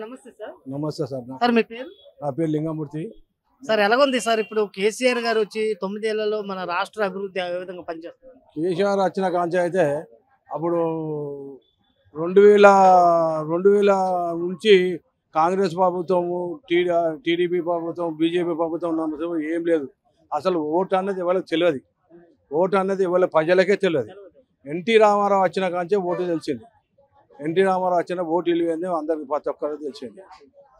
Sir నమస్తే sir. నమస్తే sir. Sir మీ పేరు? నా పేరు లింగమూర్తి. సార్ ఎలా ఉంది సార్ ఇప్పుడు కేసీఆర్ గారు వచ్చి 9 ఏళ్లలో మన రాష్ట్ర అభివృద్ధి ఏ విధంగా పనిచేస్తారు? కేసీఆర్ వచ్చిన కాంచే అయితే అప్పుడు 2000 నుంచి కాంగ్రెస్ ప్రభుత్వము టీడీపీ ప్రభుత్వం బీజేపీ ప్రభుత్వం ఉన్నందుకు ఏం లేదు. అసలు ఓటు అన్నది ఎవరికి తెలియదు, ఓటు అన్నది ఎవరి ప్రజలకే తెలియదు. ఎన్టీ రామారావు వచ్చిన కాంచే ఓటు తెలిసింది. ఎన్టీ రామారావు వచ్చిన ఓటు ఇల్లు అందరికి ప్రతి ఒక్కరికి తెలిసింది.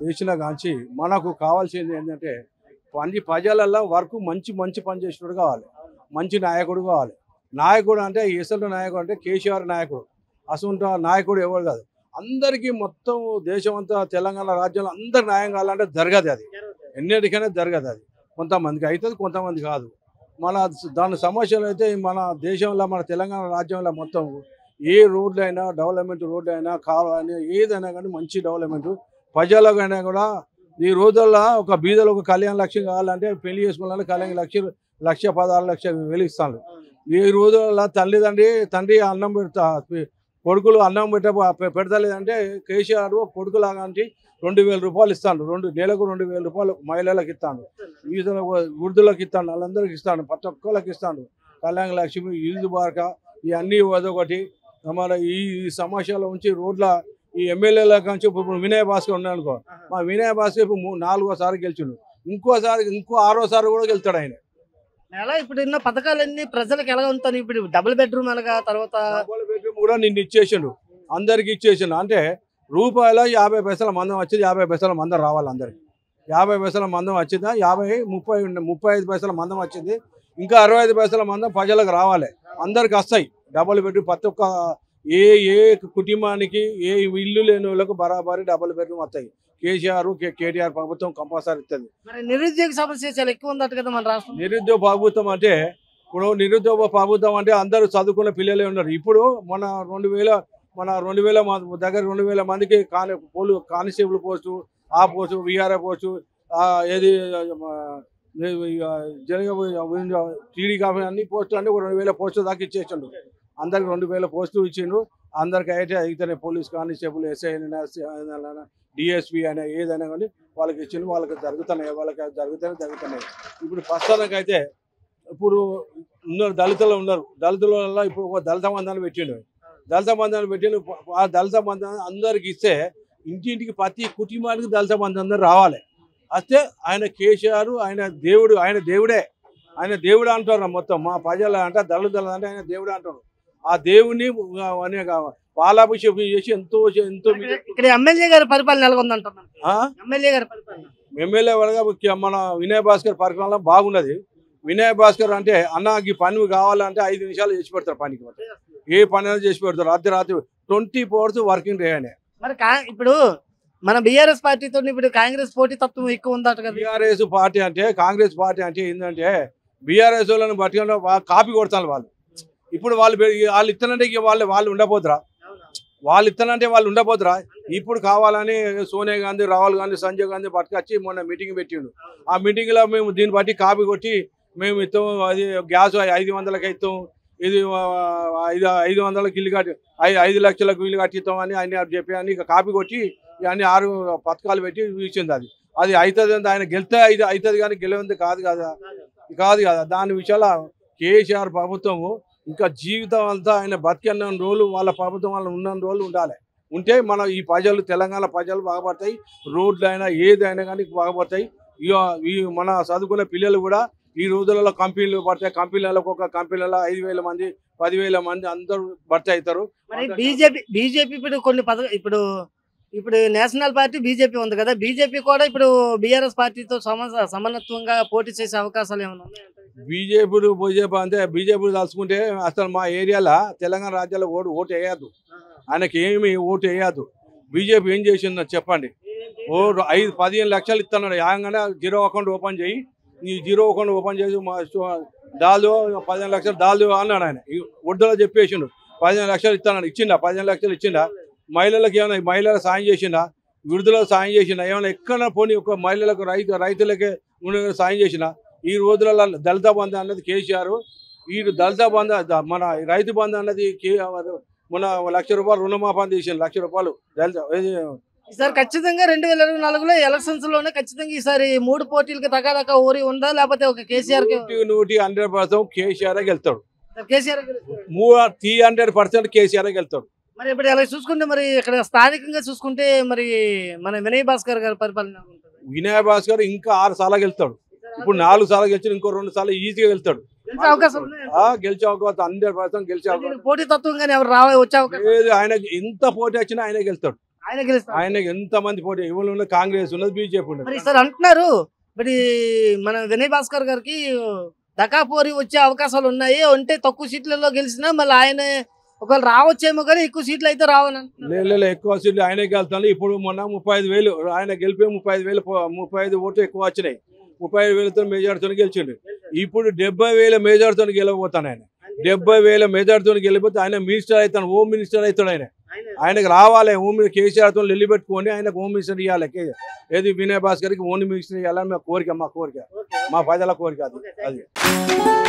తెలిసిన కాంచి మనకు కావాల్సింది ఏంటంటే అన్ని ప్రజలల్లో వరకు మంచి మంచి పని చేసినోడు కావాలి, మంచి నాయకుడు కావాలి. నాయకుడు అంటే ఎసలు నాయకుడు అంటే కేసీఆర్ నాయకుడు. అసలు నాయకుడు ఎవరు కాదు, అందరికీ మొత్తం దేశమంతా తెలంగాణ రాజ్యంలో అందరు న్యాయం కావాలంటే జరగదు. అది ఎన్నిటికైనా జరగదు. అది కొంతమందికి అవుతుంది, కొంతమంది కాదు. మన దాని సమస్యలు అయితే మన దేశంలో మన తెలంగాణ రాజ్యంలో మొత్తం ఏ రోడ్లైనా డెవలప్మెంట్ రోడ్లైనా కాలు అయినా ఏదైనా కానీ మంచి డెవలప్మెంట్ ప్రజలకైనా కూడా ఈ రోజుల్లో ఒక బీదలో ఒక కళ్యాణ లక్ష్యం కావాలంటే పెళ్లి చేసుకోవాలంటే కళ్యాణ లక్ష్యం 1,16,00,000 వెలిగిస్తాను. ఈ రోజుల్లో తండ్రి అన్నం పెడతా కొడుకులు అన్నం పెడతలేదంటే కేసీఆర్ కొడుకులాగా అంటే 2,000 రూపాయలు ఇస్తాను. నెలకు 2,000 రూపాయలు మహిళలకు ఇస్తాను, వృద్ధులకు ఇస్తాను, వాళ్ళందరికి ఇస్తాను, ప్రతి ఒక్కళ్ళకి ఇస్తాను. కళ్యాణ లక్ష్మి ఈదు బార్క ఇవన్నీ ఒకటి మన ఈ సమస్యల నుంచి రోడ్ల ఈ ఎమ్మెల్యేల కాంచి ఇప్పుడు వినయ భాస్కర్ ఉన్నాయనుకో, మా వినయ భాస్కర్ ఇప్పుడు 4వ సారి గెలిచిండు, ఇంకో 6వ సారి కూడా గెలుతాడు ఆయన. ఎలా ఇప్పుడు ఇన్న పథకాలన్నీ ప్రజలకు ఎలా ఉంటాను? ఇప్పుడు డబుల్ బెడ్రూమ్ ఎలాగా, తర్వాత డబుల్ బెడ్రూమ్ కూడా నిన్ను ఇచ్చేసిండు, అందరికి ఇచ్చేసిండు. అంటే ₹50 మందం వచ్చింది, 50 పైసల మందం రావాలి అందరికి. 50 పైసల మందం వచ్చిందా 35 మందం వచ్చింది, ఇంకా 65 పైసల మందం ప్రజలకు రావాలి. అందరికి వస్తాయి డబుల్ బెడ్రూమ్, ప్రతి ఒక్క ఏ కుటుంబానికి ఏ ఇల్లు లేని వాళ్ళకు బరాబరి డబుల్ బెడ్రూమ్ వస్తాయి. కేసీఆర్ కేటీఆర్ ప్రభుత్వం కంపల్సరీ ఇస్తుంది. నిరుద్యోగ సమస్య చాలా ఎక్కువ ఉందట కదా మన రాష్ట్రం. నిరుద్యోగ ప్రభుత్వం అంటే ఇప్పుడు నిరుద్యోగ ప్రభుత్వం అంటే అందరూ చదువుకున్న పిల్లలే ఉన్నారు. ఇప్పుడు మన దగ్గర రెండు వేల మందికి కానిస్టేబుల్ పోస్టు, ఆ పోస్టు విఆర్ఏ పోస్టు, ఏది టీడీ కాఫీ అన్ని పోస్టులు అంటే 2,000 పోస్టులు దాకా ఇచ్చేసిండు. అందరికి 2,000 పోస్టులు ఇచ్చిండు. అందరికి అయితే అయితేనే పోలీస్ కానిస్టేబుల్, ఎస్ఐ అయినా, డిఎస్పీ అయినా ఏదైనా కానీ వాళ్ళకి ఇచ్చిండు. వాళ్ళకి జరుగుతున్నాయి, జరుగుతున్నాయి. ఇప్పుడు ప్రస్తుతానికైతే ఇప్పుడు ఉన్నారు దళితులు ఉన్నారు. దళితుల వల్ల ఇప్పుడు ఒక దళిత బంధాన్ని పెట్టిండు. ఆ దళిత బంధాన్ని అందరికి ఇస్తే ఇంటింటికి ప్రతి కుటుంబానికి దళిత బంధాన్ని రావాలి. అయితే ఆయన కేసీఆర్ ఆయన దేవుడే అంటారు మొత్తం మా ప్రజలు అంటే దళితులు అంటే ఆయన దేవుడే అంటారు. ఆ దేవుని పాలాభిషేకం చేసి ఎంతో ఎమ్మెల్యే వాళ్ళగా మన వినయ భాస్కర్ పరిపాలన బాగున్నది. వినయ భాస్కర్ అంటే అన్నకి పని కావాలంటే 5 నిమిషాలు చేసి పెడతారు. పనికి ఏ పని అయినా చేసి పెడతారు. అర్ధరాత్రి 24 hours వర్కింగ్ డే అనే. మరి ఇప్పుడు మన బీఆర్ఎస్ పార్టీతో ఇప్పుడు కాంగ్రెస్ పోటీ తత్వం ఎక్కువ ఉందట కదా. కాంగ్రెస్ పార్టీ అంటే ఏంటంటే బీఆర్ఎస్ వాళ్ళని పట్టుకుని కాపీ కొడతారు. ఇప్పుడు వాళ్ళు ఇస్తానంటే వాళ్ళు ఉండబోతురా, ఇప్పుడు కావాలని సోనియా గాంధీ, రాహుల్ గాంధీ, సంజయ్ గాంధీ పట్టుకొచ్చి మొన్న మీటింగ్ పెట్టిండు. ఆ మీటింగ్లో మేము దీన్ని బట్టి కాపీ కొట్టి మేము ఇస్తాం, అది గ్యాస్ 500కి ఇస్తాం, ఇది 500కి ఇల్లు కట్టి 5 లక్షలకు ఇల్లు కట్టిస్తాం అని ఆయన చెప్పి అని కాపీ కొట్టి అన్ని 6 పథకాలు పెట్టి ఇచ్చింది. అది అవుతుంది, ఆయన గెలితే అవుతుంది కానీ గెలవంది కాదు కదా. దాని విషయాల కేసీఆర్ ప్రభుత్వము ఇంకా జీవితం అంతా ఆయన బతికన్న రోజులు వాళ్ళ ప్రభుత్వం వాళ్ళు ఉన్న రోజులు ఉండాలి. ఉంటే మన ఈ ప్రజలు తెలంగాణ ప్రజలు బాగుపడతాయి. రోడ్లు అయినా ఏదైనా కానీ బాగుపడతాయి. మన చదువుకున్న పిల్లలు కూడా ఈ రోజులలో కంపెనీలు పడతాయి. కంపెనీలకు ఒక కంపెనీలలో 5,000 మంది, 10,000 మంది అందరూ భర్తీ అవుతారు. బీజేపీ ఇప్పుడు కొన్ని ఇప్పుడు నేషనల్ పార్టీ బీజేపీ ఉంది కదా, బీజేపీ కూడా ఇప్పుడు బీఆర్ఎస్ పార్టీతో సమానత్వంగా పోటీ చేసే అవకాశాలు ఏమైనా ఉన్నాయా? బీజేపీ అంటే బీజేపీ తలుచుకుంటే అసలు మా ఏరియాలో తెలంగాణ రాజ్యాల్లో ఓటు వేయద్దు, ఆయనకి ఏమి ఓటు వేయద్దు. బీజేపీ ఏం చేసిందో చెప్పండి. 15 లక్షలు ఇస్తున్నాడు. ఏకంగా జీరో అకౌంట్ ఓపెన్ చేయి, ఈ జీరో అకౌంట్ ఓపెన్ చేసి మా దాదు 15 లక్షలు దాదు అన్నాడు. ఆయన ఒడ్డులో చెప్పేసిండు 15 లక్షలు ఇస్తానన్నాడు. ఇచ్చిండా? 15 లక్షలు ఇచ్చిండా? మహిళలకు ఏమైనా మహిళలకు సాయం చేసిండా? విడుదల సాయం చేసిండా? ఏమైనా ఎక్కడ పోనీ ఒక మహిళలకు రైతులకే సాయం చేసినా? ఈ రోజులలో దళిత బంధం అన్నది కేసీఆర్ ఈ దళిత బంధం మన రైతు బంధం అన్నది మన 1,00,000 రూపాయలు రుణమాఫీ చేసింది. 1,00,000 రూపాయలు సార్ ఖచ్చితంగా 2024 లో ఎలక్షన్స్ లోనే ఖచ్చితంగా ఈసారి మూడు పోర్టీలకు తగాదాక ఓరి ఉందా లేకపోతే ఒక కేసీఆర్ కి 100% కేసీఆర్ గెలుస్తాడు సార్. కేసీఆర్ గెలుస్తాడు 300% కేసీఆర్ గెలుస్తాడు. మరి ఇప్పుడు అలా చూసుకుంటే మరి ఇక్కడ స్థానికంగా చూసుకుంటే మరి మన వినయ్ భాస్కర్ గారి పరిపాలన ఉంటుంది. వినయ్ భాస్కర్ ఇంకా 6 సార్లు గెలుస్తాడు. ఇప్పుడు 4 సార్లు గెలిచి ఇంకో 2 సార్లు ఈజీగా గెలుస్తాడు. గెలిచే అవకాశం 100% గెలిచే అవకాశం. పోటీ తత్వం గాని ఎవరు రావాలి వచ్చే అవకాశం లేదు. ఆయన ఎంత పోటీ వచ్చినా ఆయనే గెలుస్తాడు. ఆయన ఎంత మంది పోటీ ఇవ్వలేదు. కాంగ్రెస్ ఉన్నది, బీజేపీ ఉన్నది అంటున్నారు. మరి మన వినయ్ భాస్కర్ గారికి దకాపోరి వచ్చే అవకాశాలు ఉన్నాయి. అంటే తక్కువ సీట్లలో గెలిచినా మళ్ళీ ఆయన ఒకవేళ రావచ్చేమో కానీ ఎక్కువ సీట్లు అయితే రావని లేదు. ఎక్కువ సీట్లు ఆయనే గెలుస్తాను. ఇప్పుడు మొన్న 35,000 ఆయన గెలిపే 35,000 ఓట్లు ఎక్కువ వచ్చినాయి. 35,000తో మెజార్టీతో గెలిచిండు. ఇప్పుడు 70,000 మెజార్టీతో గెలవబోతాను. ఆయన 70,000 మెజార్టీతో గెలిపోతే ఆయన మినిస్టర్ అవుతాడు, హోమ్ మినిస్టర్ అవుతాడు. ఆయనకు రావాలి హోమ్ కేసీఆర్ తో వెళ్ళి పెట్టుకొని ఆయనకు హోమ్ మినిస్టర్ ఇవ్వాలి. ఏది వినయ్ భాస్కర్కి హోమ్ మినిస్టర్ ఇవ్వాలని మా కోరిక, మా ప్రజల కోరిక అది.